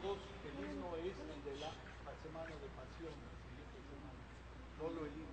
todos, el himno es el de la semana de pasión, la siguiente semana, solo el himno.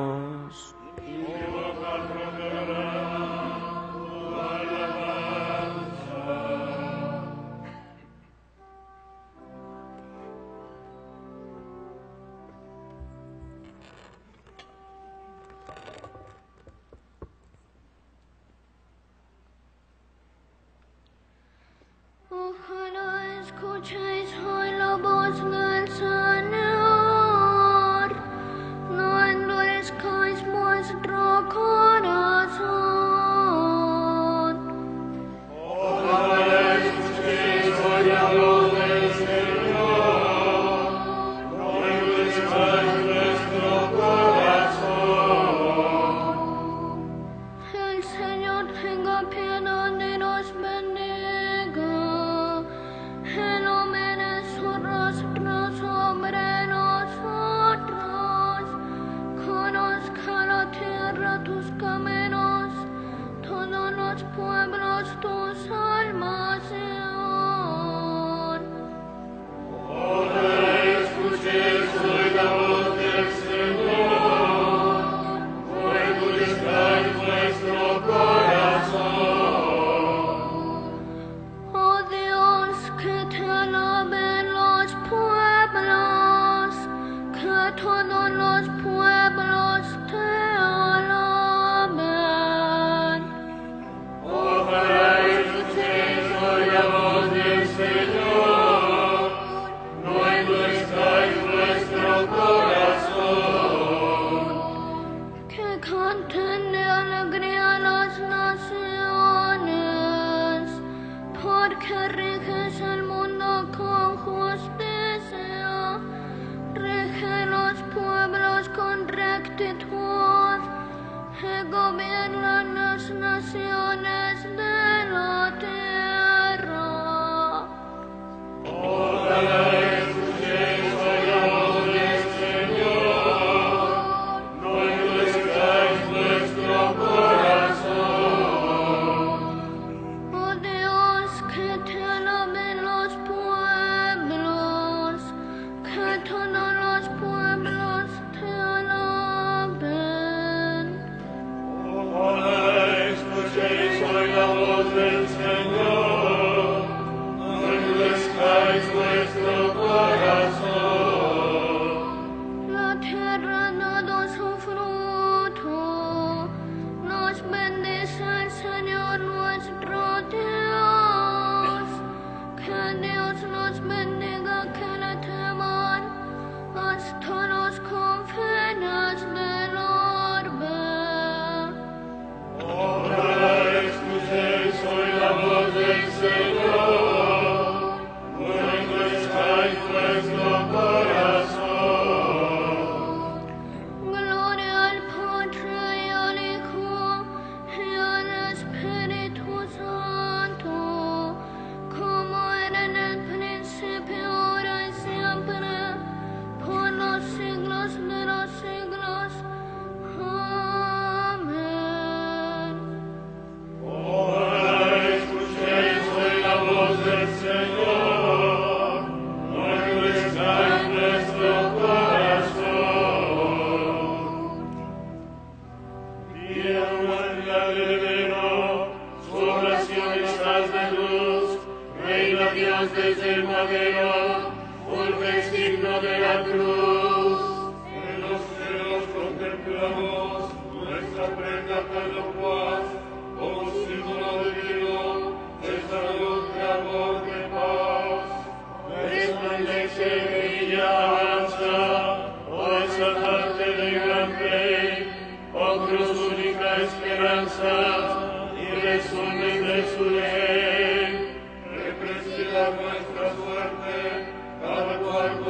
y mi boca proclamará tu alabanza. Ojalá escuchéis hoy la voz del Señor.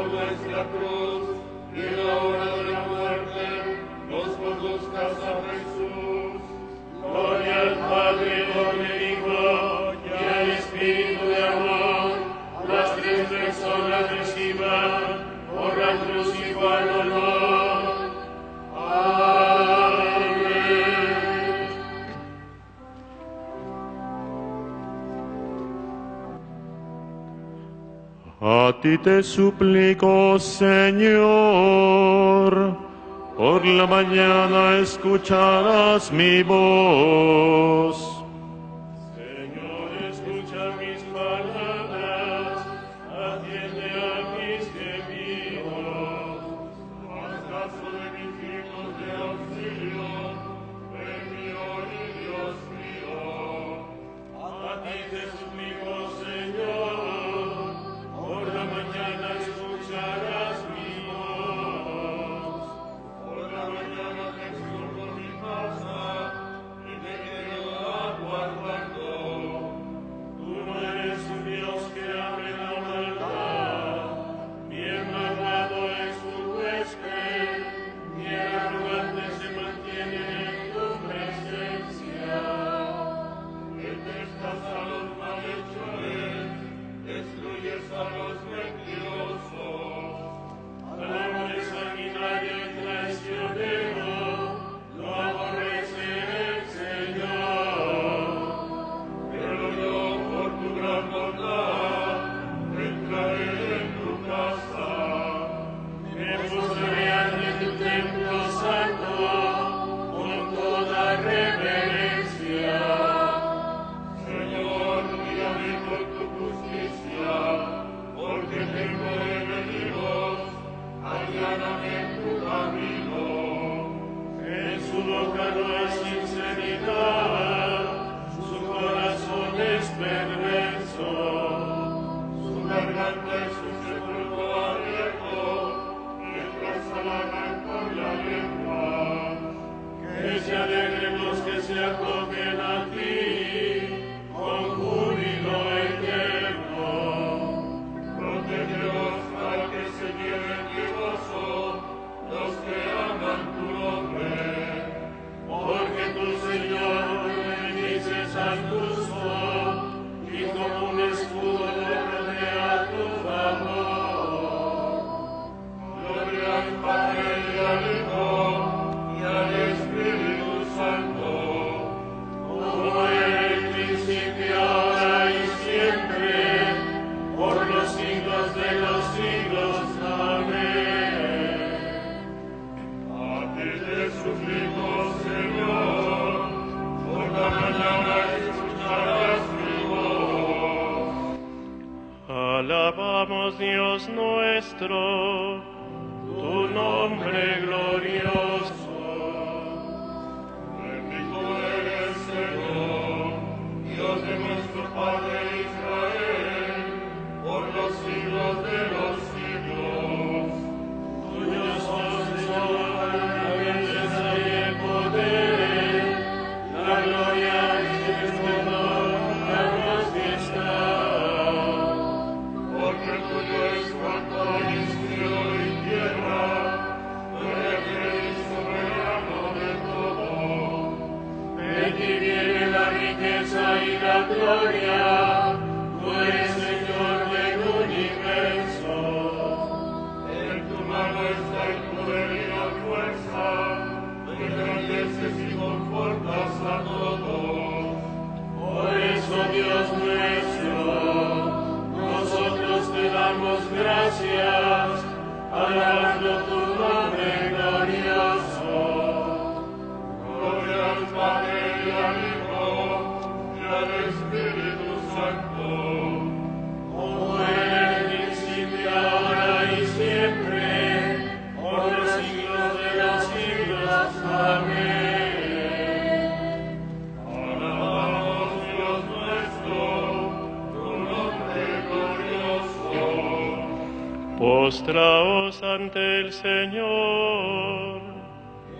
por nuestra cruz y en la hora de la muerte nos conduzcas a Jesús. Gloria al Padre, gloria al Hijo y al Espíritu de amor, las tres personas reciban por la cruz igual honor. A ti te suplico, Señor, por la mañana escucharás mi voz. Señor, escucha mis palabras, atiende a mis gemidos, haz caso de mis gritos de auxilio, ven mi oído, Dios mío. A ti te suplico, Señor, postraos ante el Señor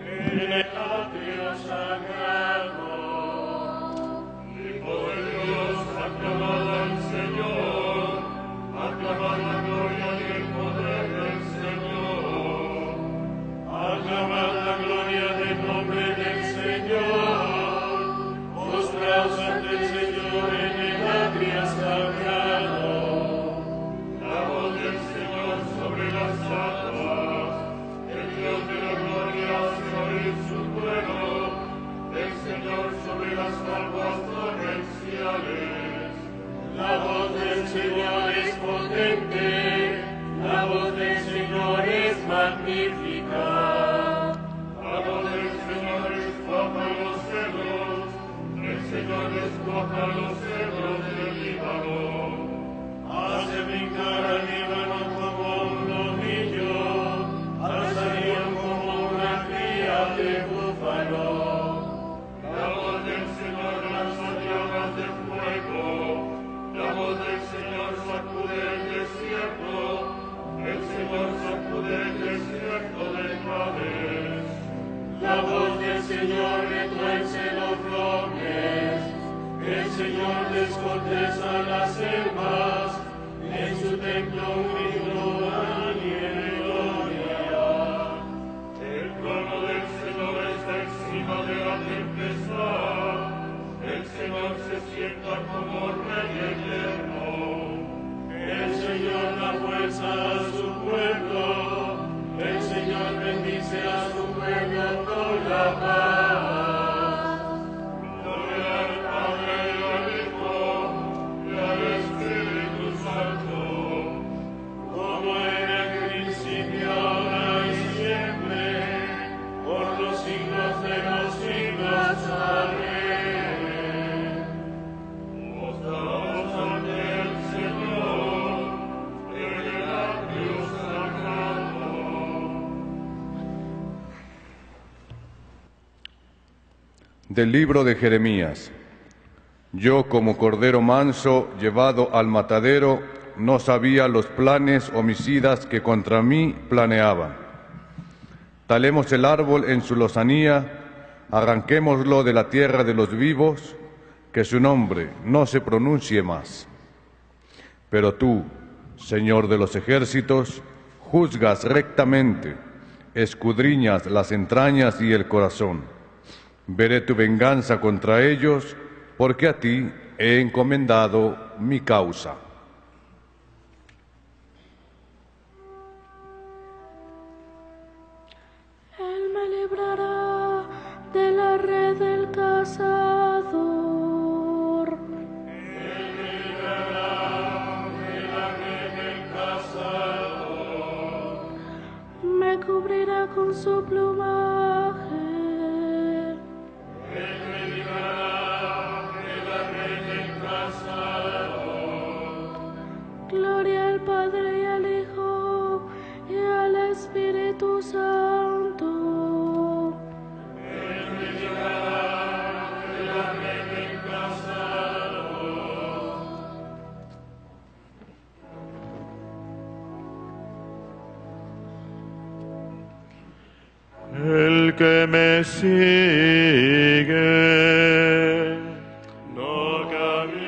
en el atrio sagrado. Hijo de Dios, aclamad al Señor, aclamad la gloria y el poder. Señor sobre las aguas torrenciales. La voz del Señor es potente, la voz del Señor es magnífica. La voz del Señor descuaja los cedros, el Señor descuaja los cedros del Líbano. Hace brincar al Líbano como un novillo, al salir como una cría de búfalo. La voz del Señor retuerce los robles, el Señor descorteza las selvas, en su templo unido a gloria. El trono del Señor está encima de la tempestad, el Señor se sienta como Rey eterno. El Señor da fuerza a su pueblo, el Señor bendice a su pueblo con la paz. Gloria al Padre, al Hijo y al Espíritu Santo, como era en el principio, ahora y siempre, por los siglos de los siglos. Amén. Del libro de Jeremías. Yo, como cordero manso, llevado al matadero, no sabía los planes homicidas que contra mí planeaban. Talemos el árbol en su lozanía, arranquémoslo de la tierra de los vivos, que su nombre no se pronuncie más. Pero tú, Señor de los ejércitos, juzgas rectamente, escudriñas las entrañas y el corazón. Veré tu venganza contra ellos, porque a ti he encomendado mi causa. Él me librará de la red del cazador. Él me librará de la red del cazador. Me cubrirá con su plumaje. Gloria al Padre y al Hijo y al Espíritu Santo. Él me librará de la red del cazador. El que me sigue no camina.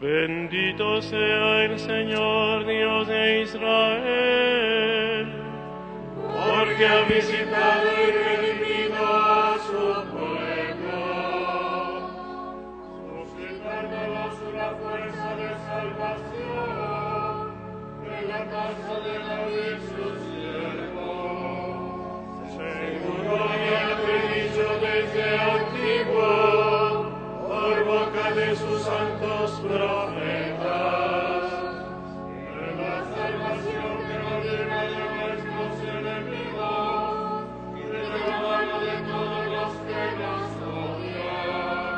Bendito sea el Señor Dios de Israel, porque ha visitado y redimido a su pueblo, suscitándonos una fuerza de salvación en la casa de David su siervo, según lo había dicho desde antiguo, por boca de sus santos profetas, en la salvación que nos lleva de nuestros enemigos y de la mano de todos los que nos odian,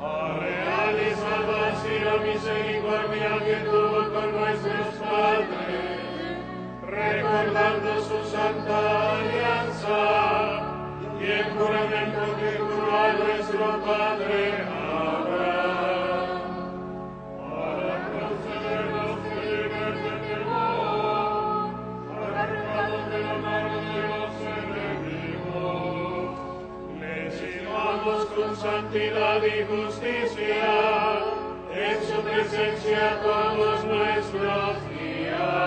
ha realizado así la misericordia que tuvo con nuestros padres, recordando su santa alianza y el juramento que juró a nuestro Padre Abraham, para concedernos que libres del temor, arrancados de la mano de los enemigos, le sirvamos con santidad y justicia en su presencia todos nuestros días.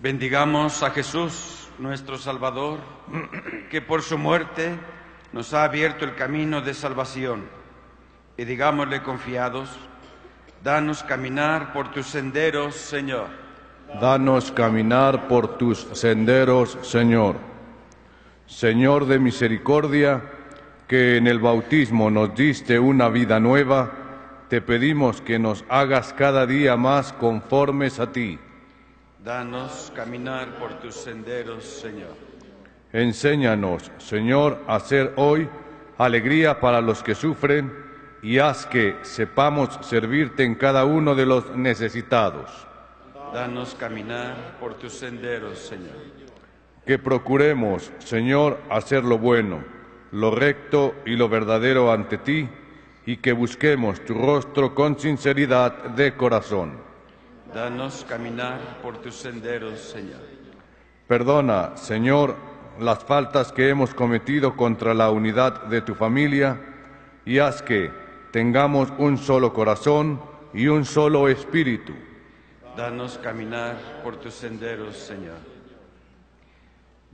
Bendigamos a Jesús, nuestro Salvador, que por su muerte nos ha abierto el camino de salvación. Y digámosle confiados, danos caminar por tus senderos, Señor. Danos caminar por tus senderos, Señor. Señor de misericordia, que en el bautismo nos diste una vida nueva, te pedimos que nos hagas cada día más conformes a ti. Danos caminar por tus senderos, Señor. Enséñanos, Señor, a hacer hoy alegría para los que sufren y haz que sepamos servirte en cada uno de los necesitados. Danos caminar por tus senderos, Señor. Que procuremos, Señor, hacer lo bueno, lo recto y lo verdadero ante ti y que busquemos tu rostro con sinceridad de corazón. Danos caminar por tus senderos, Señor. Perdona, Señor, las faltas que hemos cometido contra la unidad de tu familia y haz que tengamos un solo corazón y un solo espíritu. Danos caminar por tus senderos, Señor.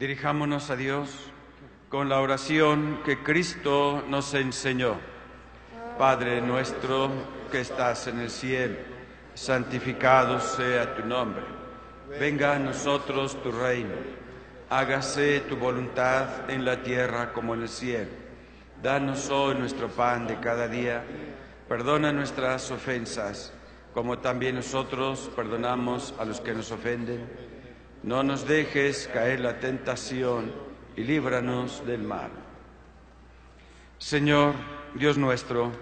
Dirijámonos a Dios con la oración que Cristo nos enseñó. Padre nuestro que estás en el cielo, santificado sea tu nombre, venga a nosotros tu reino, hágase tu voluntad en la tierra como en el cielo. Danos hoy nuestro pan de cada día, perdona nuestras ofensas, como también nosotros perdonamos a los que nos ofenden. No nos dejes caer la tentación y líbranos del mal. Señor, Dios nuestro,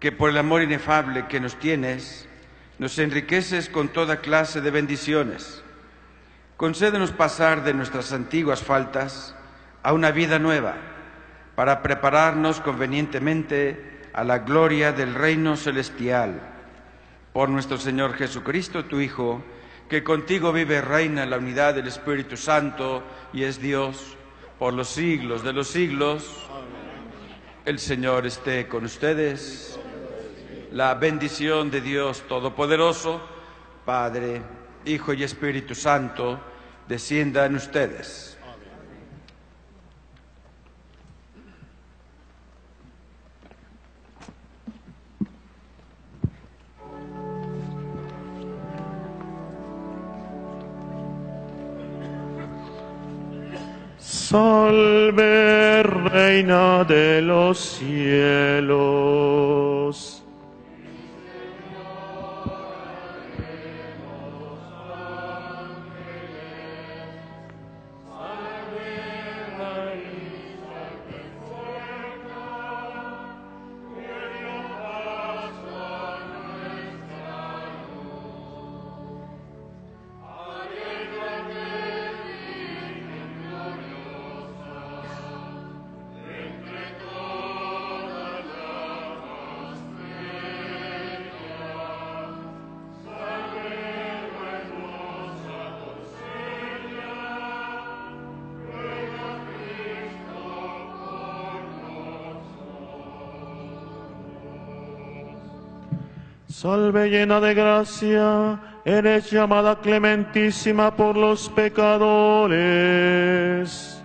que por el amor inefable que nos tienes, nos enriqueces con toda clase de bendiciones. Concédenos pasar de nuestras antiguas faltas a una vida nueva, para prepararnos convenientemente a la gloria del reino celestial. Por nuestro Señor Jesucristo, tu Hijo, que contigo vive y reina en la unidad del Espíritu Santo y es Dios, por los siglos de los siglos. El Señor esté con ustedes. La bendición de Dios Todopoderoso, Padre, Hijo y Espíritu Santo, descienda en ustedes. Amén. Salve, Reina de los cielos. Salve llena de gracia, eres llamada clementísima por los pecadores.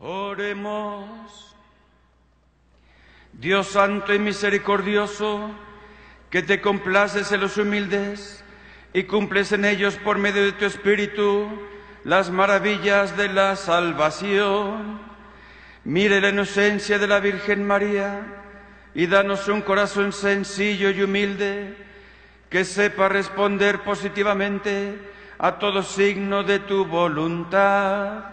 Oremos. Dios santo y misericordioso, que te complaces en los humildes y cumples en ellos por medio de tu Espíritu las maravillas de la salvación, mire la inocencia de la Virgen María y danos un corazón sencillo y humilde que sepa responder positivamente a todo signo de tu voluntad.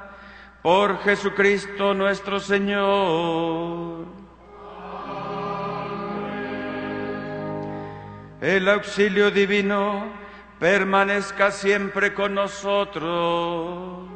Por Jesucristo nuestro Señor. Amén. El auxilio divino permanezca siempre con nosotros.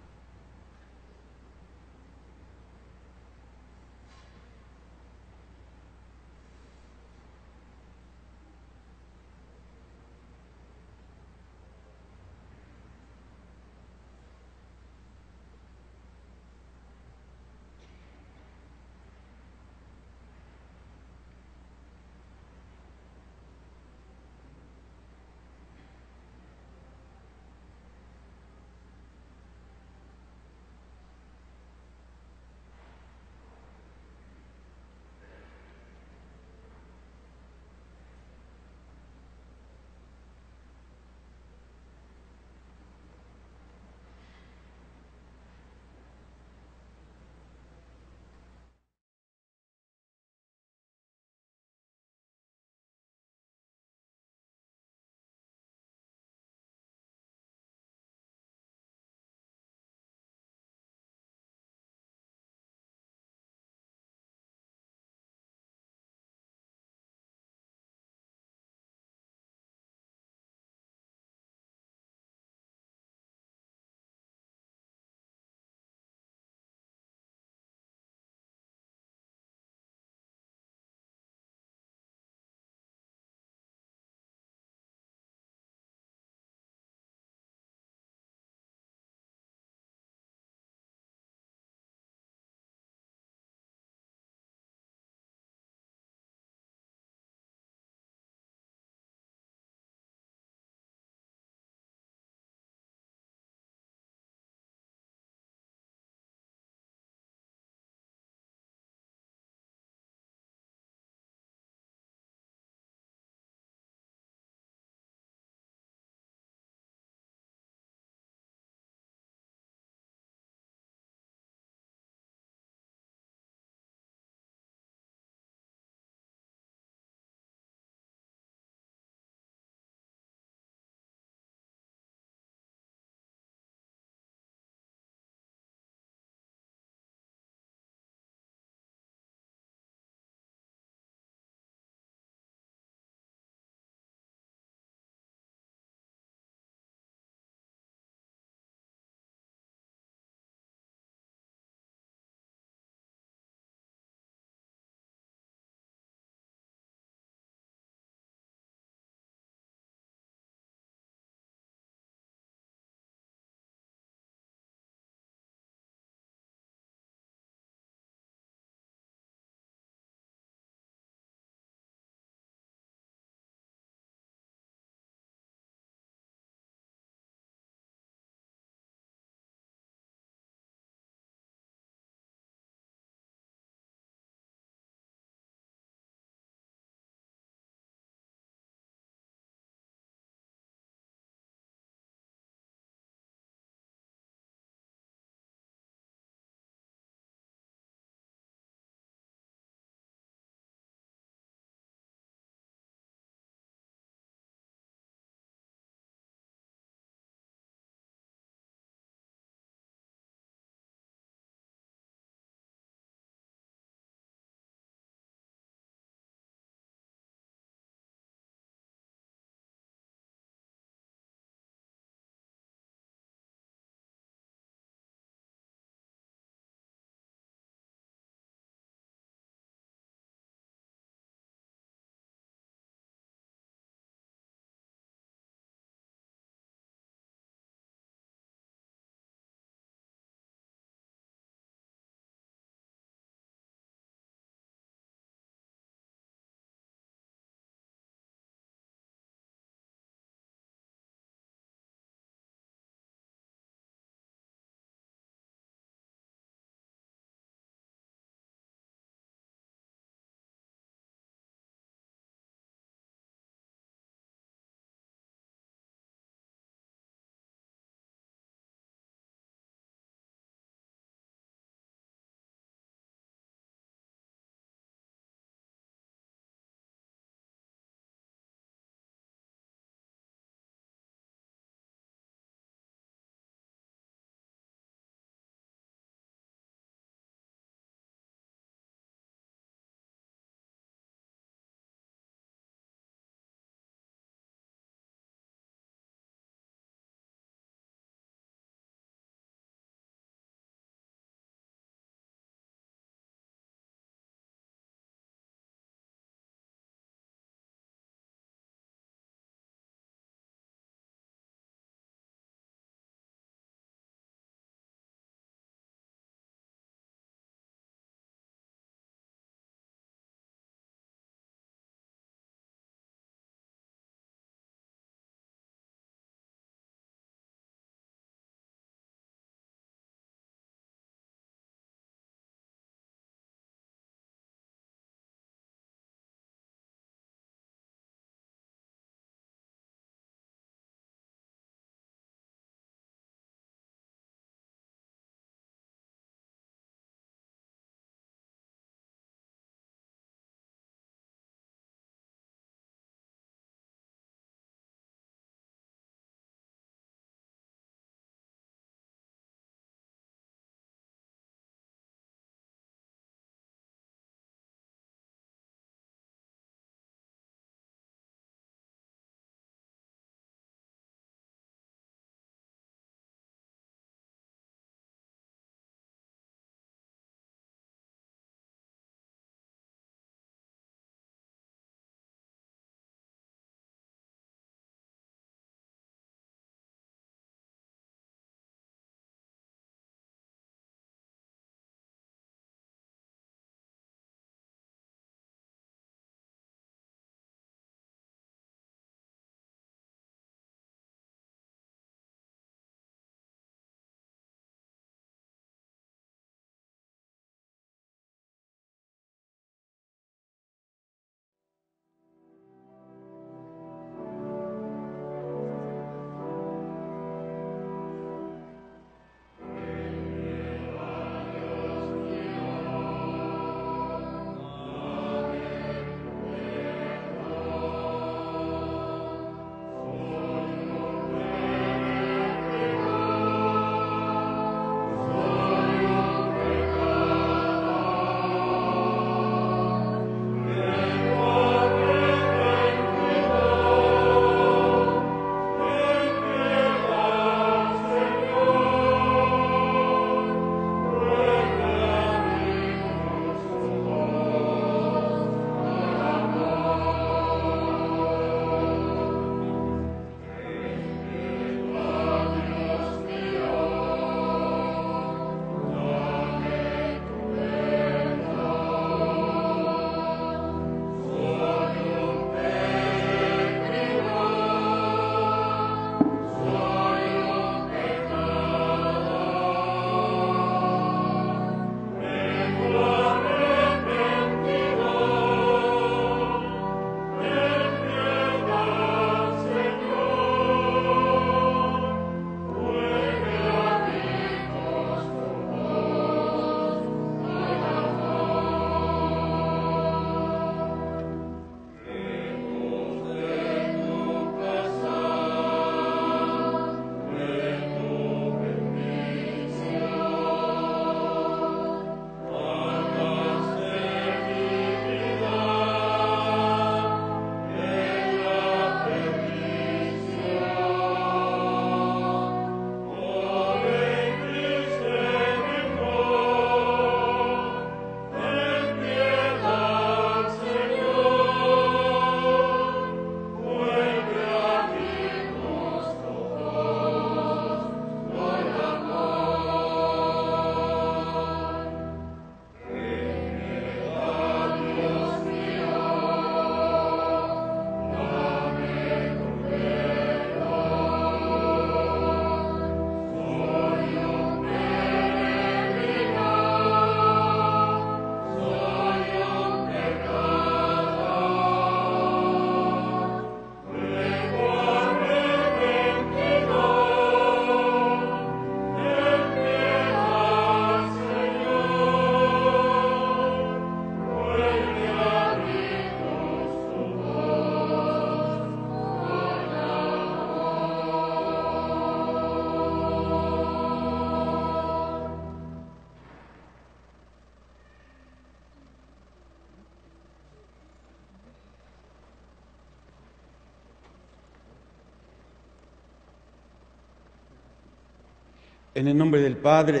En el nombre del Padre,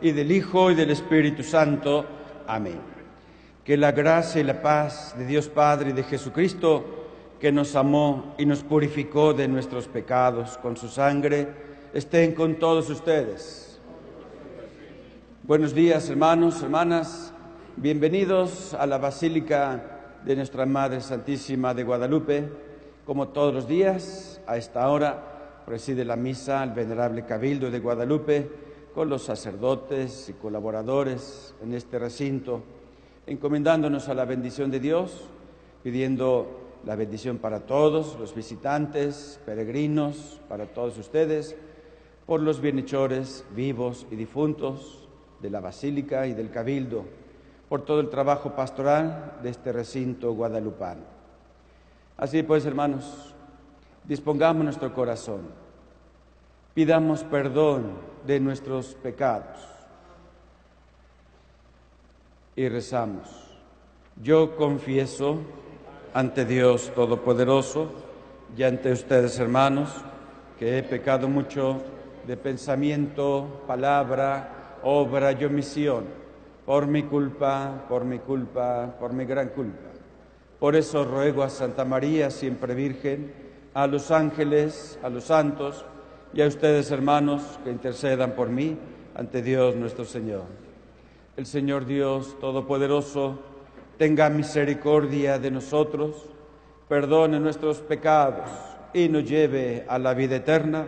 y del Hijo, y del Espíritu Santo. Amén. Que la gracia y la paz de Dios Padre y de Jesucristo, que nos amó y nos purificó de nuestros pecados con su sangre, estén con todos ustedes. Buenos días, hermanos, hermanas. Bienvenidos a la Basílica de Nuestra Madre Santísima de Guadalupe. Como todos los días, a esta hora, preside la misa al Venerable Cabildo de Guadalupe con los sacerdotes y colaboradores en este recinto, encomendándonos a la bendición de Dios, pidiendo la bendición para todos los visitantes, peregrinos, para todos ustedes, por los bienhechores vivos y difuntos de la Basílica y del Cabildo, por todo el trabajo pastoral de este recinto guadalupano. Así pues, hermanos, dispongamos nuestro corazón, pidamos perdón de nuestros pecados y rezamos. Yo confieso ante Dios Todopoderoso y ante ustedes, hermanos, que he pecado mucho de pensamiento, palabra, obra y omisión, por mi culpa, por mi gran culpa. Por eso ruego a Santa María, siempre Virgen, a los ángeles, a los santos y a ustedes, hermanos, que intercedan por mí ante Dios nuestro Señor. El Señor Dios Todopoderoso tenga misericordia de nosotros, perdone nuestros pecados y nos lleve a la vida eterna.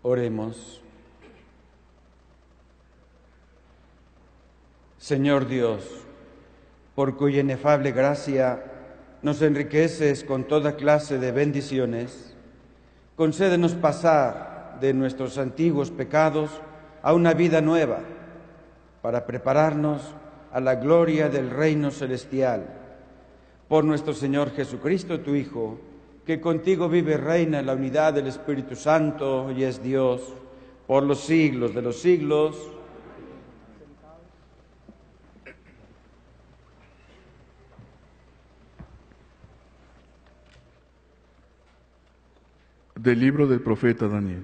Oremos. Señor Dios, por cuya inefable gracia nos enriqueces con toda clase de bendiciones, concédenos pasar de nuestros antiguos pecados a una vida nueva, para prepararnos a la gloria del reino celestial. Por nuestro Señor Jesucristo, tu Hijo, que contigo vive y reina en la unidad del Espíritu Santo y es Dios, por los siglos de los siglos. Del libro del profeta Daniel.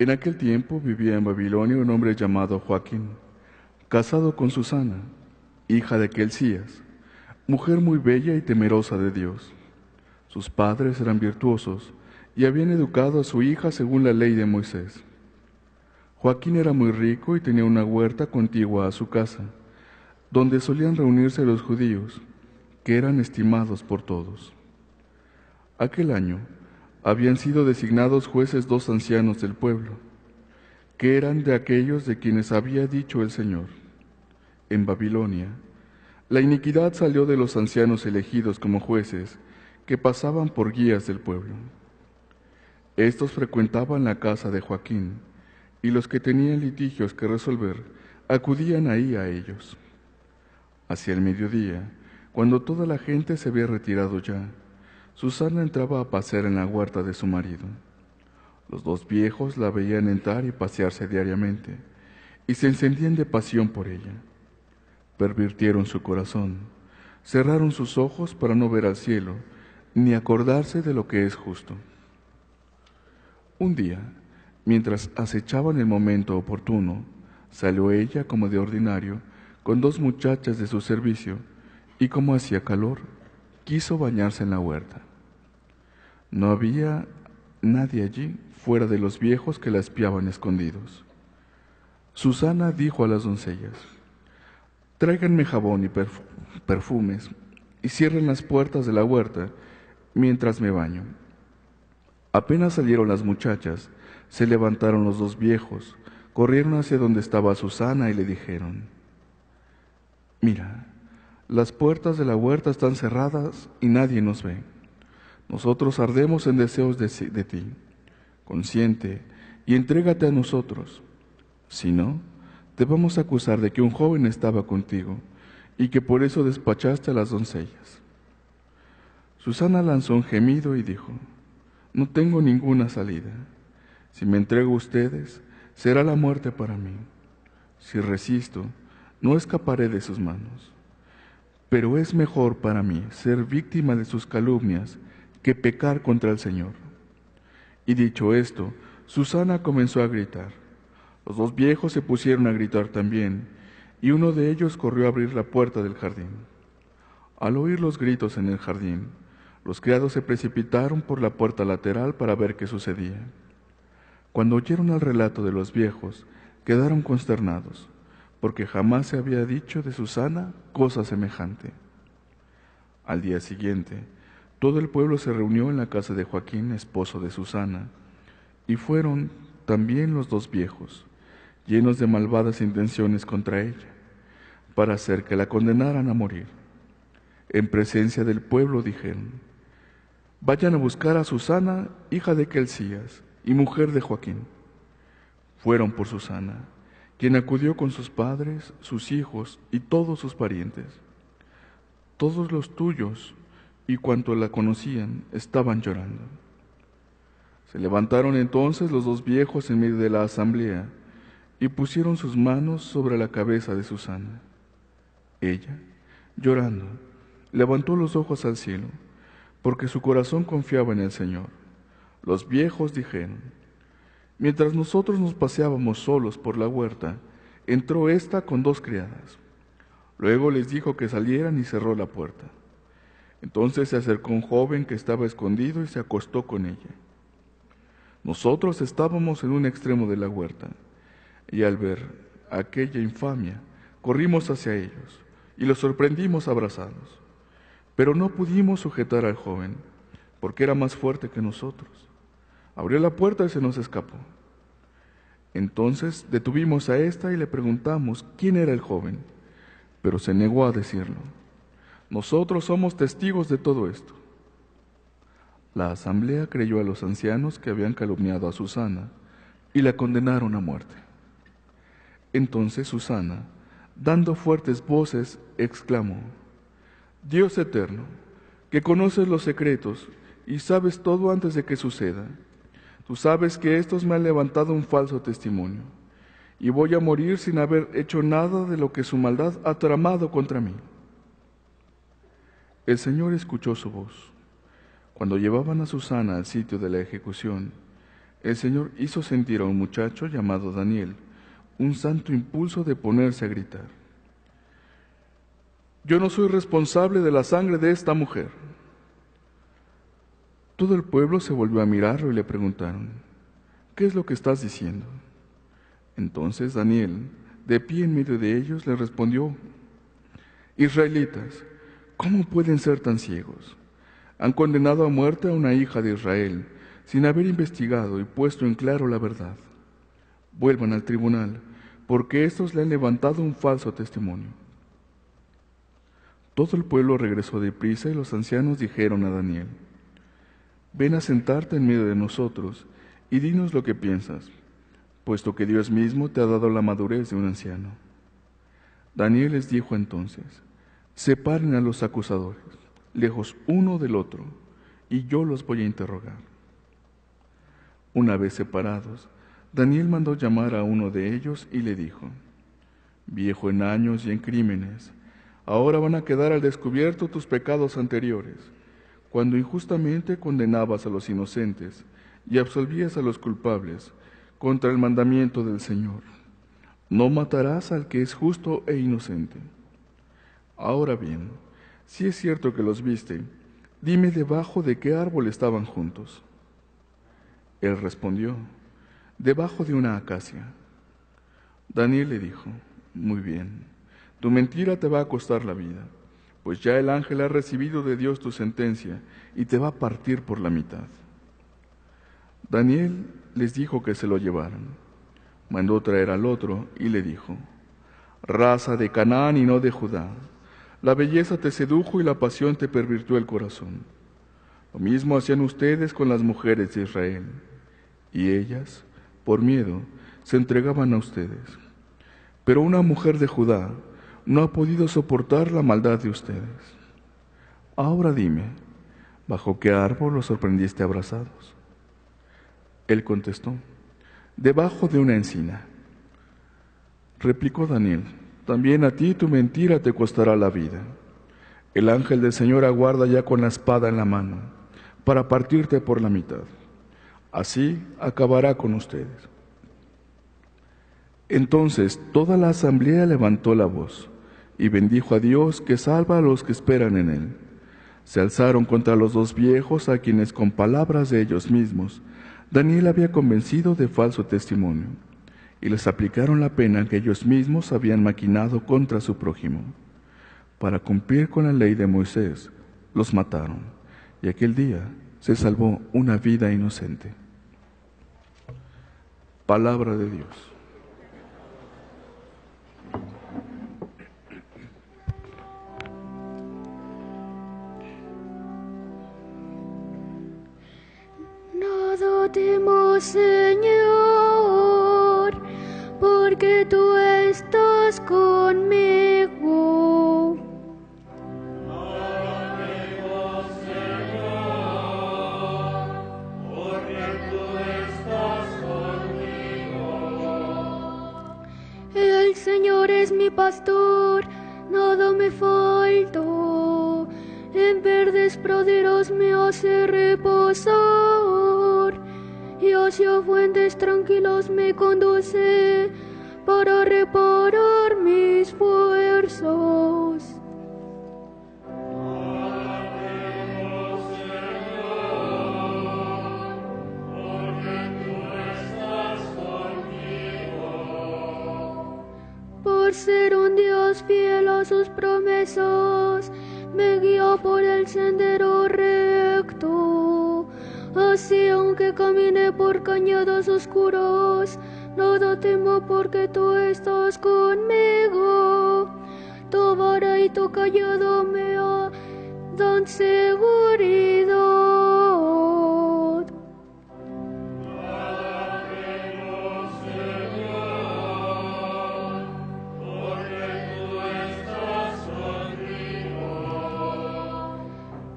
En aquel tiempo vivía en Babilonia un hombre llamado Joaquín, casado con Susana, hija de Quelcias, mujer muy bella y temerosa de Dios. Sus padres eran virtuosos y habían educado a su hija según la ley de Moisés. Joaquín era muy rico y tenía una huerta contigua a su casa, donde solían reunirse los judíos, que eran estimados por todos. Aquel año habían sido designados jueces 2 ancianos del pueblo, que eran de aquellos de quienes había dicho el Señor: en Babilonia la iniquidad salió de los ancianos elegidos como jueces, que pasaban por guías del pueblo. Estos frecuentaban la casa de Joaquín, y los que tenían litigios que resolver acudían ahí a ellos. Hacia el mediodía, cuando toda la gente se había retirado ya, Susana entraba a pasear en la huerta de su marido. Los 2 viejos la veían entrar y pasearse diariamente, y se encendían de pasión por ella. Pervirtieron su corazón, cerraron sus ojos para no ver al cielo, ni acordarse de lo que es justo. Un día, mientras acechaban el momento oportuno, salió ella como de ordinario, con dos muchachas de su servicio, y como hacía calor, quiso bañarse en la huerta. No había nadie allí fuera de los viejos que la espiaban escondidos. Susana dijo a las doncellas: «Tráiganme jabón y perfumes y cierren las puertas de la huerta mientras me baño». Apenas salieron las muchachas, se levantaron los dos viejos, corrieron hacia donde estaba Susana y le dijeron: «Mira, las puertas de la huerta están cerradas y nadie nos ve. Nosotros ardemos en deseos de ti. Consiente y entrégate a nosotros. Si no, te vamos a acusar de que un joven estaba contigo y que por eso despachaste a las doncellas». Susana lanzó un gemido y dijo: «No tengo ninguna salida. Si me entrego a ustedes, será la muerte para mí. Si resisto, no escaparé de sus manos. Pero es mejor para mí ser víctima de sus calumnias que pecar contra el Señor». Y dicho esto, Susana comenzó a gritar. Los dos viejos se pusieron a gritar también, y uno de ellos corrió a abrir la puerta del jardín. Al oír los gritos en el jardín, los criados se precipitaron por la puerta lateral para ver qué sucedía. Cuando oyeron el relato de los viejos, quedaron consternados, porque jamás se había dicho de Susana cosa semejante. Al día siguiente, todo el pueblo se reunió en la casa de Joaquín, esposo de Susana, y fueron también los dos viejos, llenos de malvadas intenciones contra ella, para hacer que la condenaran a morir. En presencia del pueblo dijeron: «Vayan a buscar a Susana, hija de Quelcias y mujer de Joaquín». Fueron por Susana, quien acudió con sus padres, sus hijos y todos sus parientes. Todos los tuyos y cuanto la conocían estaban llorando. Se levantaron entonces los dos viejos en medio de la asamblea y pusieron sus manos sobre la cabeza de Susana. Ella, llorando, levantó los ojos al cielo, porque su corazón confiaba en el Señor. Los viejos dijeron: «Mientras nosotros nos paseábamos solos por la huerta, entró ésta con dos criadas. Luego les dijo que salieran y cerró la puerta. Entonces se acercó un joven que estaba escondido y se acostó con ella. Nosotros estábamos en un extremo de la huerta, y al ver aquella infamia, corrimos hacia ellos y los sorprendimos abrazados. Pero no pudimos sujetar al joven, porque era más fuerte que nosotros. Abrió la puerta y se nos escapó. Entonces detuvimos a ésta y le preguntamos quién era el joven, pero se negó a decirlo. Nosotros somos testigos de todo esto». La asamblea creyó a los ancianos que habían calumniado a Susana y la condenaron a muerte. Entonces Susana, dando fuertes voces, exclamó: «Dios eterno, que conoces los secretos y sabes todo antes de que suceda, tú sabes que estos me han levantado un falso testimonio, y voy a morir sin haber hecho nada de lo que su maldad ha tramado contra mí». El Señor escuchó su voz. Cuando llevaban a Susana al sitio de la ejecución, el Señor hizo sentir a un muchacho llamado Daniel un santo impulso de ponerse a gritar: «Yo no soy responsable de la sangre de esta mujer». Todo el pueblo se volvió a mirarlo y le preguntaron: «¿Qué es lo que estás diciendo?». Entonces Daniel, de pie en medio de ellos, le respondió: «Israelitas, ¿cómo pueden ser tan ciegos? Han condenado a muerte a una hija de Israel, sin haber investigado y puesto en claro la verdad. Vuelvan al tribunal, porque estos le han levantado un falso testimonio». Todo el pueblo regresó deprisa y los ancianos dijeron a Daniel: «Ven a sentarte en medio de nosotros y dinos lo que piensas, puesto que Dios mismo te ha dado la madurez de un anciano». Daniel les dijo entonces: «Separen a los acusadores, lejos uno del otro, y yo los voy a interrogar». Una vez separados, Daniel mandó llamar a uno de ellos y le dijo: «Viejo en años y en crímenes, ahora van a quedar al descubierto tus pecados anteriores, cuando injustamente condenabas a los inocentes y absolvías a los culpables contra el mandamiento del Señor. No matarás al que es justo e inocente. Ahora bien, si es cierto que los viste, dime debajo de qué árbol estaban juntos. Él respondió, debajo de una acacia. Daniel le dijo, muy bien, tu mentira te va a costar la vida, pues ya el ángel ha recibido de Dios tu sentencia y te va a partir por la mitad. Daniel les dijo que se lo llevaran. Mandó traer al otro y le dijo, raza de Canaán y no de Judá, la belleza te sedujo y la pasión te pervirtió el corazón. Lo mismo hacían ustedes con las mujeres de Israel, y ellas, por miedo, se entregaban a ustedes. Pero una mujer de Judá no ha podido soportar la maldad de ustedes. Ahora dime, ¿bajo qué árbol los sorprendiste abrazados? Él contestó, debajo de una encina. Replicó Daniel, también a ti tu mentira te costará la vida. El ángel del Señor aguarda ya con la espada en la mano, para partirte por la mitad. Así acabará con ustedes. Entonces toda la asamblea levantó la voz, y bendijo a Dios que salva a los que esperan en Él. Se alzaron contra los dos viejos, a quienes con palabras de ellos mismos, Daniel había convencido de falso testimonio, y les aplicaron la pena que ellos mismos habían maquinado contra su prójimo. Para cumplir con la ley de Moisés, los mataron, y aquel día se salvó una vida inocente. Palabra de Dios. Nada temo, Señor, porque tú estás conmigo. Nada temo, Señor, porque tú estás conmigo. El Señor es mi pastor, nada me faltó. En verdes praderas me hace reposar, y hacia fuentes tranquilas me conduce, para reparar mis fuerzas. Alabemos, Señor, porque tú estás conmigo. Por ser un Dios fiel a sus promesas, me guió por el sendero recto. Así, aunque camine por cañadas oscuras, nada temo porque tú estás conmigo. Tu vara y tu callado me dan seguridad.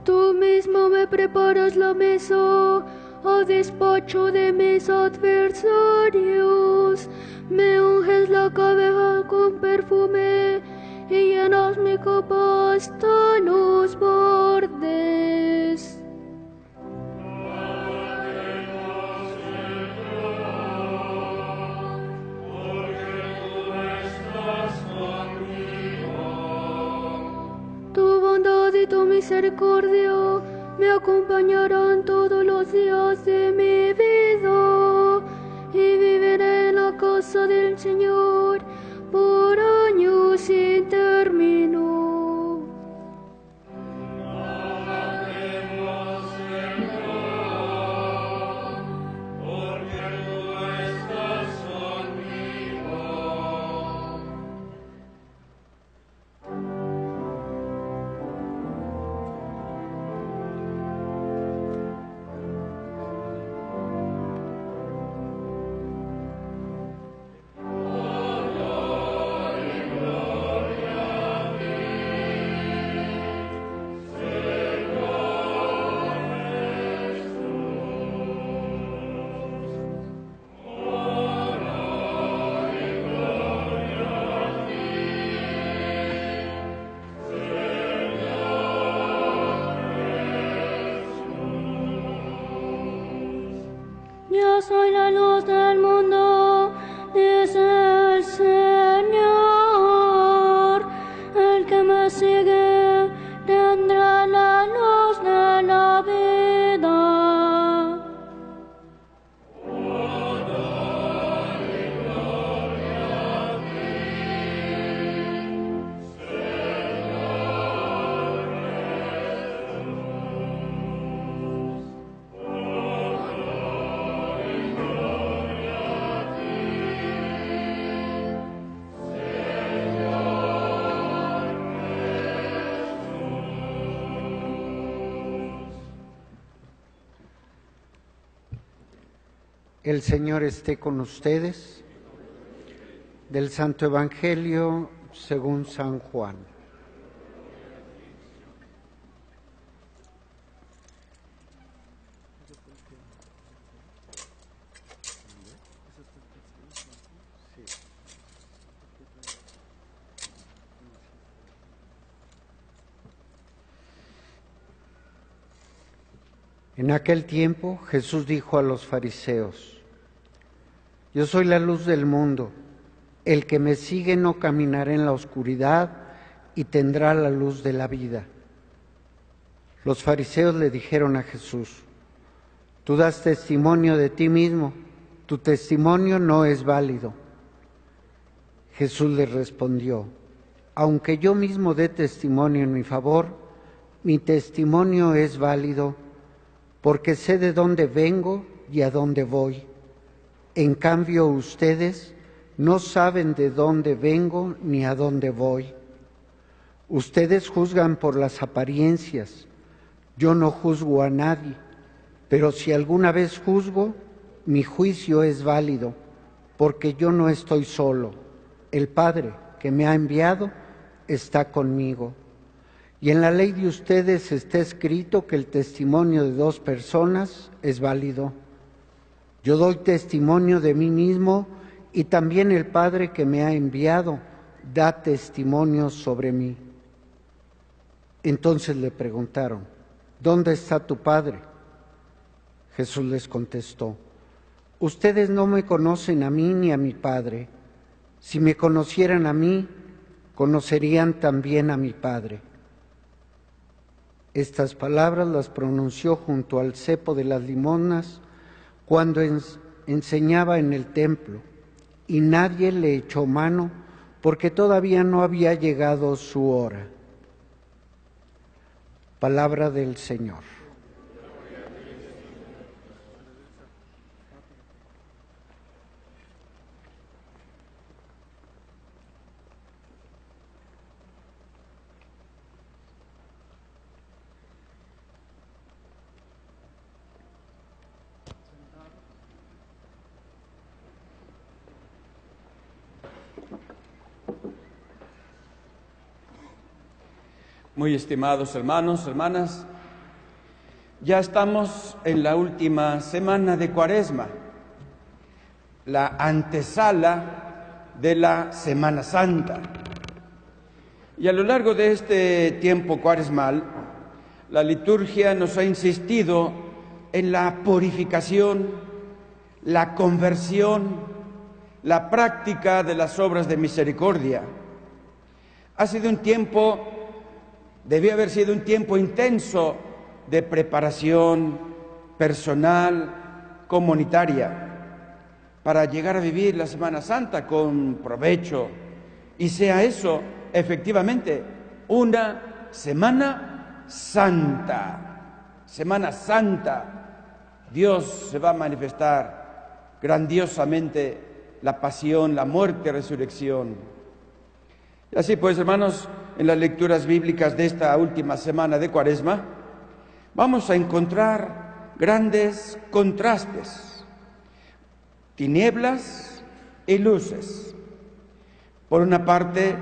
Tú mismo me preparas la mesa, a despacho de mis adversarios. Me unges la cabeza con perfume, y llenas mi copa hasta los bordes. Y tu misericordia me acompañarán todos los días de mi vida, y viviré en la casa del Señor por años sin término. Alabemos, Señor, porque tú estás conmigo. Gloria Yo soy la luz del mundo, dice el Señor. El que me sigue tendrá la luz de la vida. El Señor esté con ustedes. Del Santo Evangelio según San Juan. En aquel tiempo Jesús dijo a los fariseos: Yo soy la luz del mundo. El que me sigue no caminará en la oscuridad y tendrá la luz de la vida. Los fariseos le dijeron a Jesús: Tú das testimonio de ti mismo, tu testimonio no es válido. Jesús les respondió: Aunque yo mismo dé testimonio en mi favor, mi testimonio es válido, porque sé de dónde vengo y a dónde voy. En cambio, ustedes no saben de dónde vengo ni a dónde voy. Ustedes juzgan por las apariencias. Yo no juzgo a nadie, pero si alguna vez juzgo, mi juicio es válido, porque yo no estoy solo. El Padre que me ha enviado está conmigo. Y en la ley de ustedes está escrito que el testimonio de dos personas es válido. Yo doy testimonio de mí mismo, y también el Padre que me ha enviado da testimonio sobre mí. Entonces le preguntaron: ¿Dónde está tu Padre? Jesús les contestó: Ustedes no me conocen a mí ni a mi Padre. Si me conocieran a mí, conocerían también a mi Padre. Estas palabras las pronunció junto al cepo de las limosnas cuando enseñaba en el templo, y nadie le echó mano, porque todavía no había llegado su hora. Palabra del Señor. Muy estimados hermanos, hermanas, ya estamos en la última semana de Cuaresma, la antesala de la Semana Santa. Y a lo largo de este tiempo cuaresmal, la liturgia nos ha insistido en la purificación, la conversión, la práctica de las obras de misericordia. Ha sido un tiempo debió haber sido un tiempo intenso de preparación personal, comunitaria, para llegar a vivir la Semana Santa con provecho y sea eso, efectivamente, una Semana Santa. Semana Santa. Dios se va a manifestar grandiosamente la pasión, la muerte y resurrección. Y así pues, hermanos, en las lecturas bíblicas de esta última semana de Cuaresma, vamos a encontrar grandes contrastes, tinieblas y luces. Por una parte,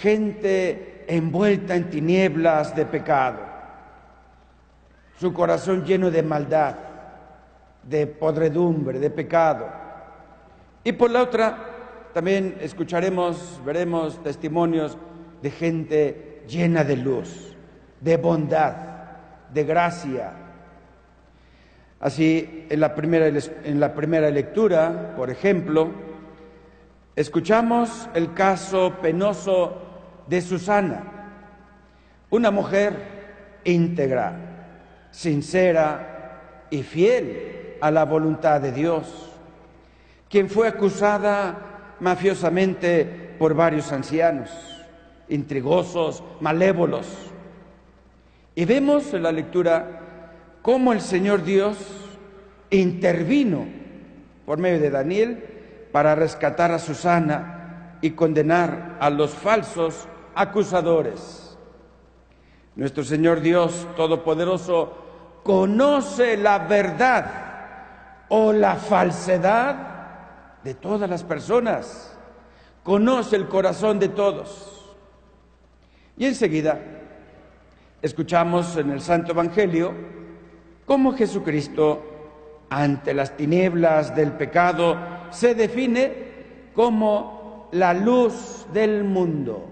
gente envuelta en tinieblas de pecado, su corazón lleno de maldad, de podredumbre, de pecado. Y por la otra, también escucharemos, veremos testimonios de gente llena de luz, de bondad, de gracia. Así, en la primera lectura, por ejemplo, escuchamos el caso penoso de Susana, una mujer íntegra, sincera y fiel a la voluntad de Dios, quien fue acusada mafiosamente por varios ancianos, intrigosos, malévolos. Y vemos en la lectura cómo el Señor Dios intervino por medio de Daniel para rescatar a Susana y condenar a los falsos acusadores. Nuestro Señor Dios Todopoderoso conoce la verdad o la falsedad de todas las personas, conoce el corazón de todos. Y enseguida escuchamos en el Santo Evangelio cómo Jesucristo, ante las tinieblas del pecado, se define como la luz del mundo.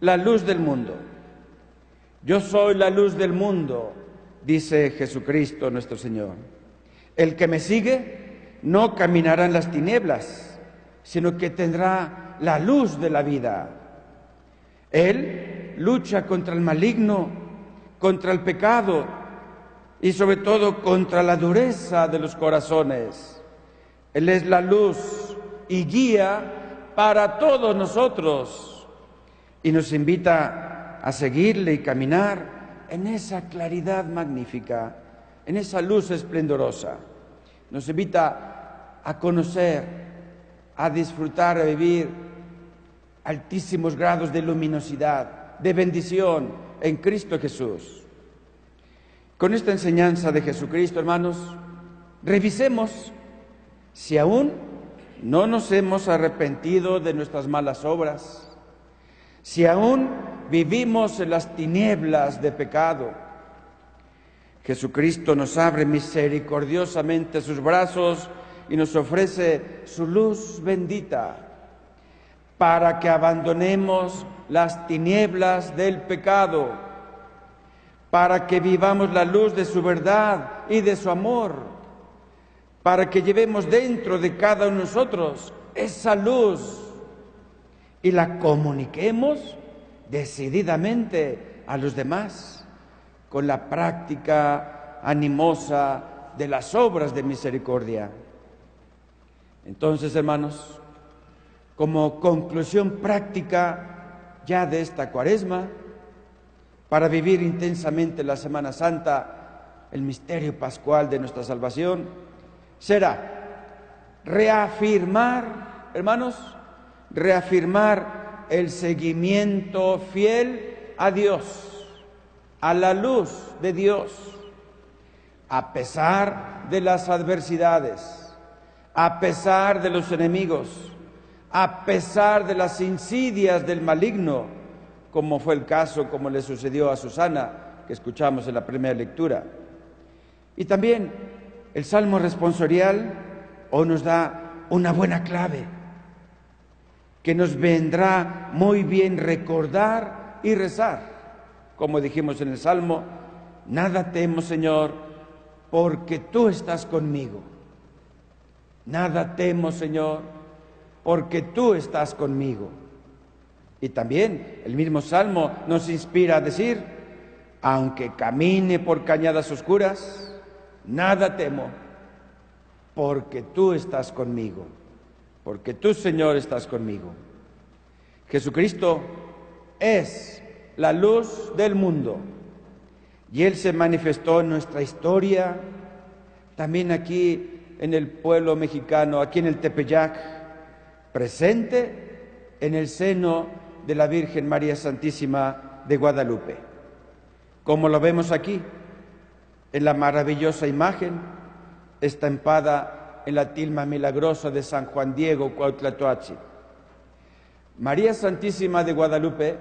La luz del mundo. Yo soy la luz del mundo, dice Jesucristo nuestro Señor. El que me sigue no caminará en las tinieblas, sino que tendrá la luz de la vida. Él lucha contra el maligno, contra el pecado, y sobre todo contra la dureza de los corazones. Él es la luz y guía para todos nosotros y nos invita a seguirle y caminar en esa claridad magnífica, en esa luz esplendorosa. Nos invita a conocer, a disfrutar, a vivir altísimos grados de luminosidad, de bendición en Cristo Jesús. Con esta enseñanza de Jesucristo, hermanos, revisemos si aún no nos hemos arrepentido de nuestras malas obras, si aún vivimos en las tinieblas de pecado. Jesucristo nos abre misericordiosamente sus brazos y nos ofrece su luz bendita para que abandonemos las tinieblas del pecado, para que vivamos la luz de su verdad y de su amor, para que llevemos dentro de cada uno de nosotros esa luz y la comuniquemos decididamente a los demás con la práctica animosa de las obras de misericordia. Entonces, hermanos, como conclusión práctica ya de esta Cuaresma, para vivir intensamente la Semana Santa, el misterio pascual de nuestra salvación, será reafirmar, hermanos, reafirmar el seguimiento fiel a Dios, a la luz de Dios, a pesar de las adversidades, a pesar de los enemigos, a pesar de las insidias del maligno, como fue el caso, como le sucedió a Susana, que escuchamos en la primera lectura. Y también el Salmo responsorial hoy nos da una buena clave, que nos vendrá muy bien recordar y rezar. Como dijimos en el Salmo, nada temo, Señor, porque tú estás conmigo. Nada temo, Señor, porque tú estás conmigo. Y también el mismo Salmo nos inspira a decir, aunque camine por cañadas oscuras, nada temo, porque tú estás conmigo, porque tú, Señor, estás conmigo. Jesucristo es la luz del mundo y Él se manifestó en nuestra historia, también aquí en el pueblo mexicano, aquí en el Tepeyac, presente en el seno de la Virgen María Santísima de Guadalupe, como lo vemos aquí en la maravillosa imagen estampada en la tilma milagrosa de San Juan Diego Cuauhtlatoatzin. María Santísima de Guadalupe,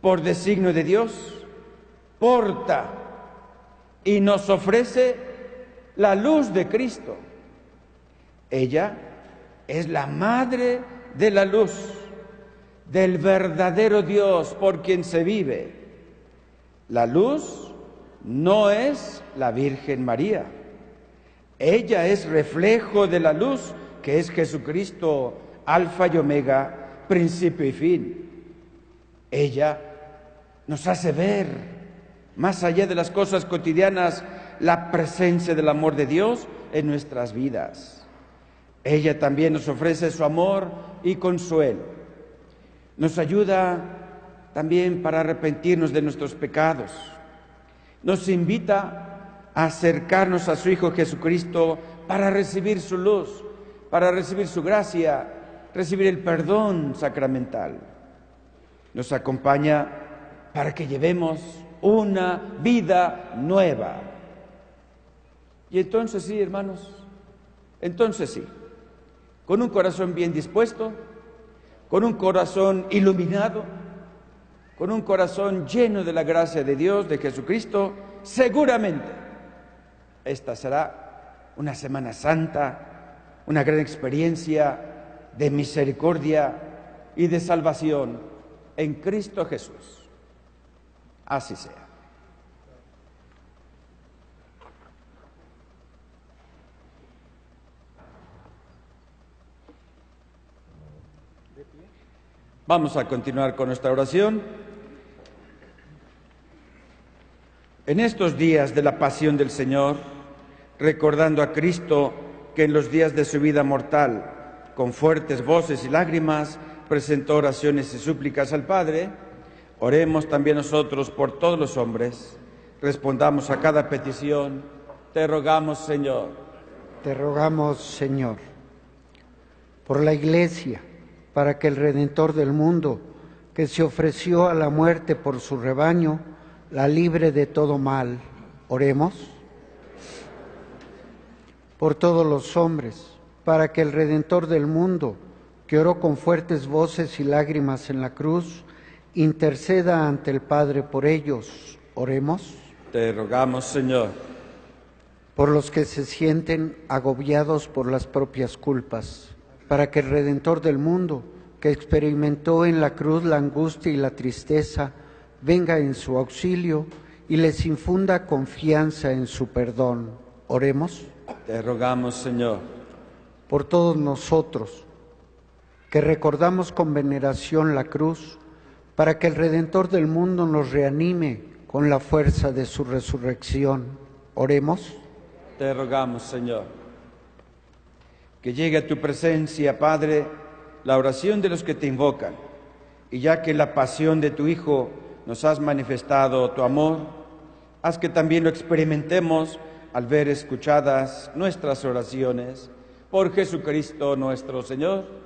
por designio de Dios, porta y nos ofrece la luz de Cristo. Ella es la madre de la luz, del verdadero Dios por quien se vive. La luz no es la Virgen María, Ella es reflejo de la luz que es Jesucristo, Alfa y Omega, principio y fin. Ella nos hace ver, más allá de las cosas cotidianas, la presencia del amor de Dios en nuestras vidas. Ella también nos ofrece su amor y consuelo. Nos ayuda también para arrepentirnos de nuestros pecados. Nos invita a acercarnos a su Hijo Jesucristo para recibir su luz, para recibir su gracia, recibir el perdón sacramental. Nos acompaña para que llevemos una vida nueva. Y entonces sí, hermanos, entonces sí, con un corazón bien dispuesto, con un corazón iluminado, con un corazón lleno de la gracia de Dios, de Jesucristo, seguramente esta será una Semana Santa, una gran experiencia de misericordia y de salvación en Cristo Jesús. Así sea. Vamos a continuar con nuestra oración. En estos días de la pasión del Señor, recordando a Cristo que en los días de su vida mortal, con fuertes voces y lágrimas, presentó oraciones y súplicas al Padre, oremos también nosotros por todos los hombres. Respondamos a cada petición. Te rogamos, Señor. Te rogamos, Señor, por la Iglesia, para que el Redentor del mundo, que se ofreció a la muerte por su rebaño, la libre de todo mal. Oremos. Por todos los hombres, para que el Redentor del mundo, que oró con fuertes voces y lágrimas en la cruz, interceda ante el Padre por ellos. Oremos. Te rogamos, Señor. Por los que se sienten agobiados por las propias culpas, para que el Redentor del mundo, que experimentó en la cruz la angustia y la tristeza, venga en su auxilio y les infunda confianza en su perdón. Oremos. Te rogamos, Señor. Por todos nosotros, que recordamos con veneración la cruz, para que el Redentor del mundo nos reanime con la fuerza de su resurrección. Oremos. Te rogamos, Señor. Que llegue a tu presencia, Padre, la oración de los que te invocan, y ya que en la pasión de tu Hijo nos has manifestado tu amor, haz que también lo experimentemos al ver escuchadas nuestras oraciones. Por Jesucristo nuestro Señor.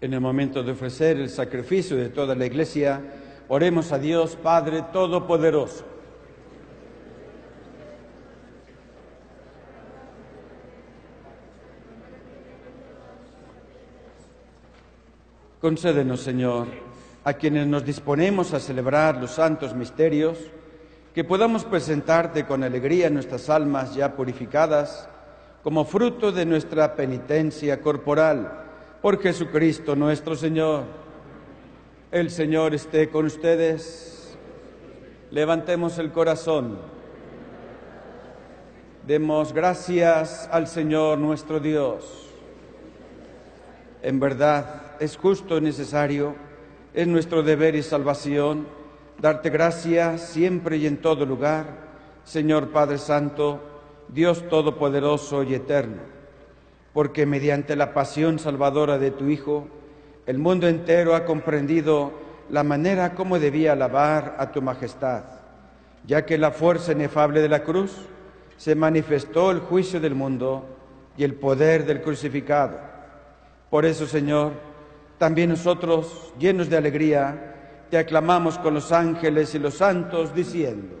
En el momento de ofrecer el sacrificio de toda la Iglesia, oremos a Dios Padre Todopoderoso. Concédenos, Señor, a quienes nos disponemos a celebrar los santos misterios, que podamos presentarte con alegría nuestras almas ya purificadas, como fruto de nuestra penitencia corporal, por Jesucristo nuestro Señor. El Señor esté con ustedes. Levantemos el corazón. Demos gracias al Señor nuestro Dios. En verdad, es justo y necesario, es nuestro deber y salvación, darte gracias siempre y en todo lugar, Señor Padre Santo, Dios Todopoderoso y Eterno, porque mediante la pasión salvadora de tu Hijo, el mundo entero ha comprendido la manera como debía alabar a tu majestad, ya que la fuerza inefable de la cruz se manifestó el juicio del mundo y el poder del crucificado. Por eso, Señor, también nosotros, llenos de alegría, te aclamamos con los ángeles y los santos, diciendo: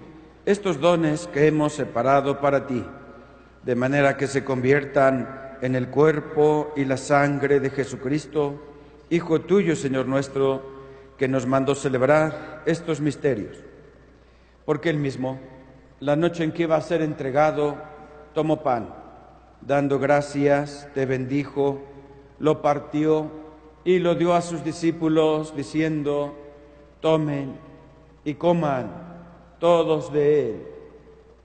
estos dones que hemos separado para ti, de manera que se conviertan en el cuerpo y la sangre de Jesucristo, Hijo tuyo, Señor nuestro, que nos mandó celebrar estos misterios. Porque él mismo, la noche en que iba a ser entregado, tomó pan, dando gracias, te bendijo, lo partió y lo dio a sus discípulos, diciendo: tomen y coman todos de él,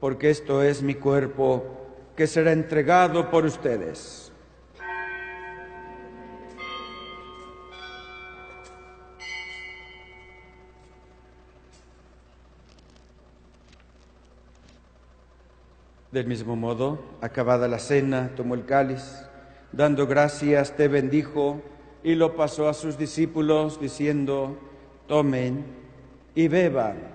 porque esto es mi cuerpo, que será entregado por ustedes. Del mismo modo, acabada la cena, tomó el cáliz, dando gracias, te bendijo, y lo pasó a sus discípulos, diciendo: tomen y beban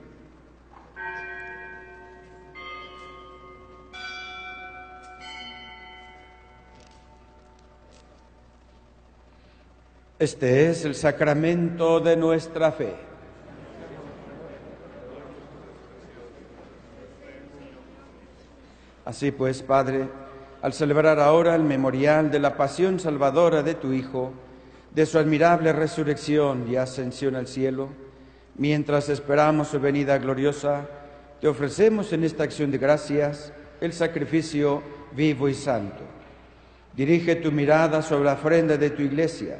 Este es el sacramento de nuestra fe. Así pues, Padre, al celebrar ahora el memorial de la pasión salvadora de tu Hijo, de su admirable resurrección y ascensión al cielo, mientras esperamos su venida gloriosa, te ofrecemos en esta acción de gracias el sacrificio vivo y santo. Dirige tu mirada sobre la ofrenda de tu iglesia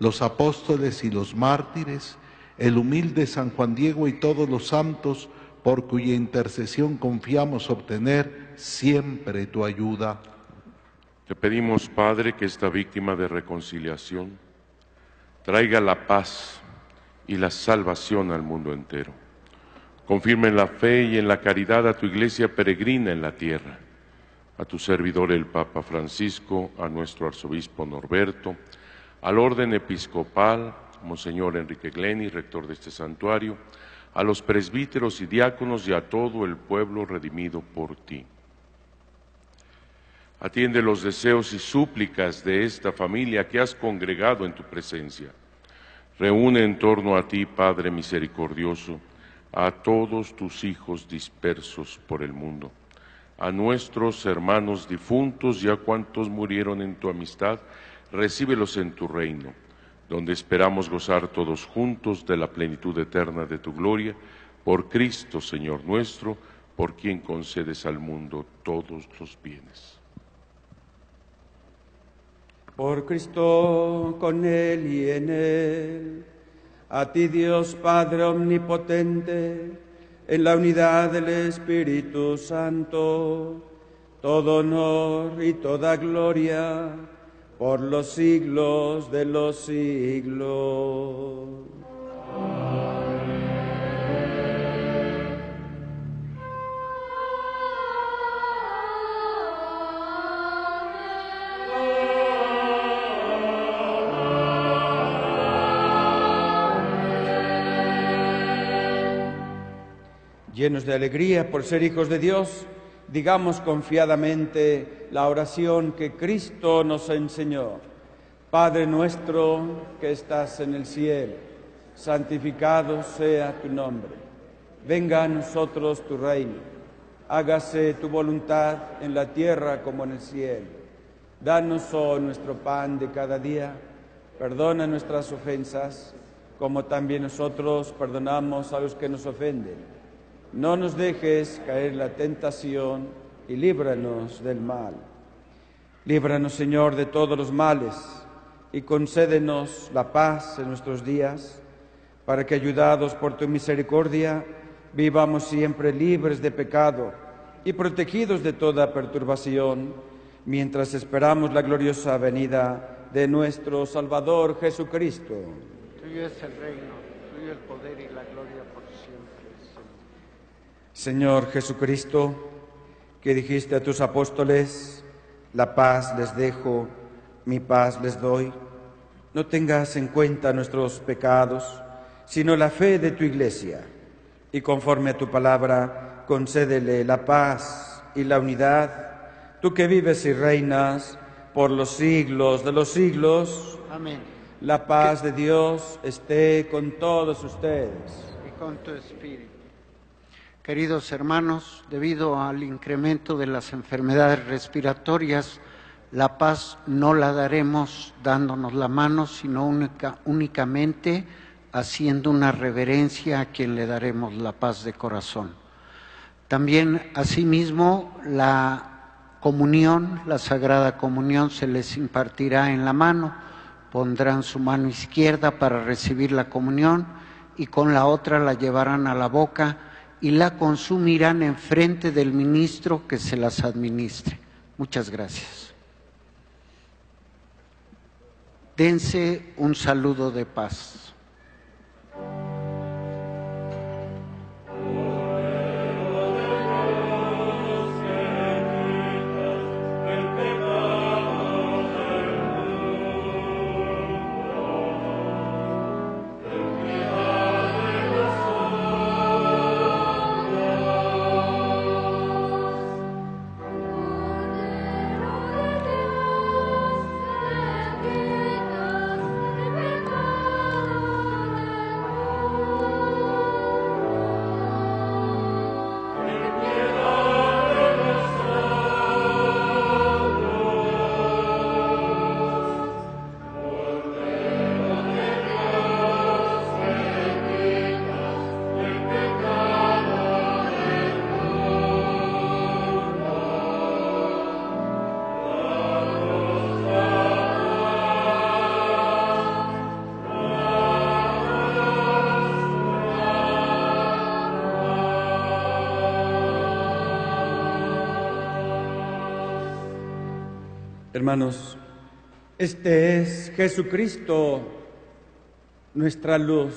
los apóstoles y los mártires, el humilde San Juan Diego y todos los santos, por cuya intercesión confiamos obtener siempre tu ayuda. Te pedimos, Padre, que esta víctima de reconciliación traiga la paz y la salvación al mundo entero. Confirma en la fe y en la caridad a tu iglesia peregrina en la tierra, a tu servidor el Papa Francisco, a nuestro arzobispo Norberto, al orden episcopal, Monseñor Enrique Gleni, rector de este santuario, a los presbíteros y diáconos y a todo el pueblo redimido por ti. Atiende los deseos y súplicas de esta familia que has congregado en tu presencia. Reúne en torno a ti, Padre misericordioso, a todos tus hijos dispersos por el mundo, a nuestros hermanos difuntos y a cuantos murieron en tu amistad, recíbelos en tu reino, donde esperamos gozar todos juntos de la plenitud eterna de tu gloria, por Cristo, Señor nuestro, por quien concedes al mundo todos los bienes. Por Cristo, con Él y en Él, a ti Dios Padre omnipotente, en la unidad del Espíritu Santo, todo honor y toda gloria, por los siglos de los siglos. Amén. Llenos de alegría por ser hijos de Dios, digamos confiadamente la oración que Cristo nos enseñó. Padre nuestro que estás en el cielo, santificado sea tu nombre. Venga a nosotros tu reino. Hágase tu voluntad en la tierra como en el cielo. Danos hoy nuestro pan de cada día. Perdona nuestras ofensas, como también nosotros perdonamos a los que nos ofenden. No nos dejes caer en la tentación y líbranos del mal. Líbranos, Señor, de todos los males y concédenos la paz en nuestros días, para que, ayudados por tu misericordia, vivamos siempre libres de pecado y protegidos de toda perturbación, mientras esperamos la gloriosa venida de nuestro Salvador Jesucristo. Tuyo es el reino, tuyo el poder y la gloria por siempre. Señor Jesucristo, que dijiste a tus apóstoles, la paz les dejo, mi paz les doy, no tengas en cuenta nuestros pecados, sino la fe de tu iglesia, y conforme a tu palabra, concédele la paz y la unidad, tú que vives y reinas por los siglos de los siglos. Amén. La paz de Dios esté con todos ustedes. Y con tu espíritu. Queridos hermanos, debido al incremento de las enfermedades respiratorias, la paz no la daremos dándonos la mano, sino únicamente haciendo una reverencia a quien le daremos la paz de corazón. También, asimismo, la comunión, la Sagrada Comunión, se les impartirá en la mano. Pondrán su mano izquierda para recibir la comunión y con la otra la llevarán a la boca y la consumirán enfrente del ministro que se las administre. Muchas gracias. Dense un saludo de paz. Hermanos, este es Jesucristo, nuestra luz,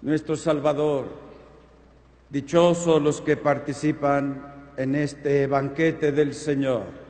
nuestro Salvador. Dichosos los que participan en este banquete del Señor.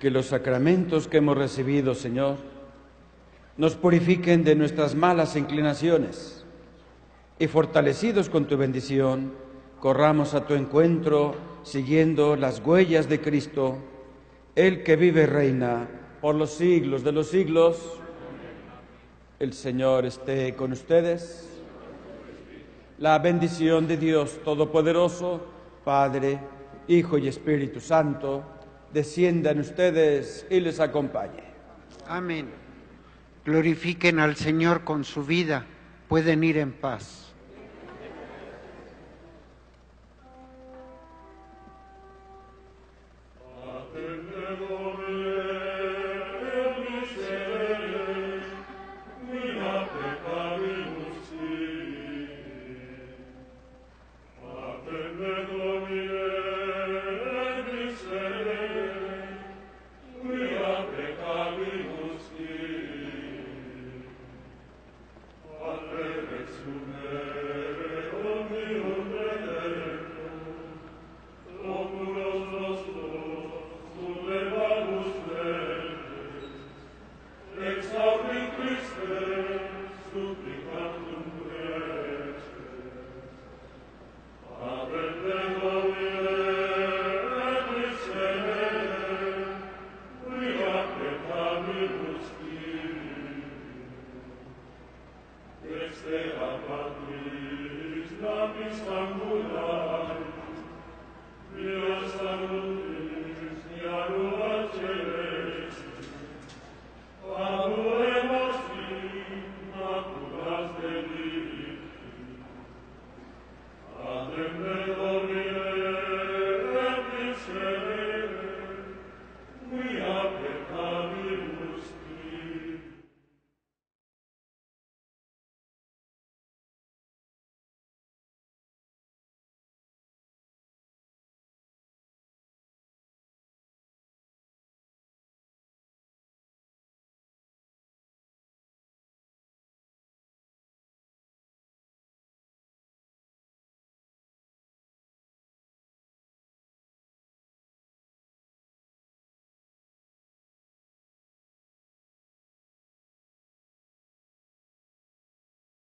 que los sacramentos que hemos recibido, Señor, nos purifiquen de nuestras malas inclinaciones y, fortalecidos con tu bendición, corramos a tu encuentro siguiendo las huellas de Cristo, el que vive y reina por los siglos de los siglos. El Señor esté con ustedes. La bendición de Dios Todopoderoso, Padre, Hijo y Espíritu Santo, descienda en ustedes y les acompañe. Amén. Glorifiquen al Señor con su vida. Pueden ir en paz.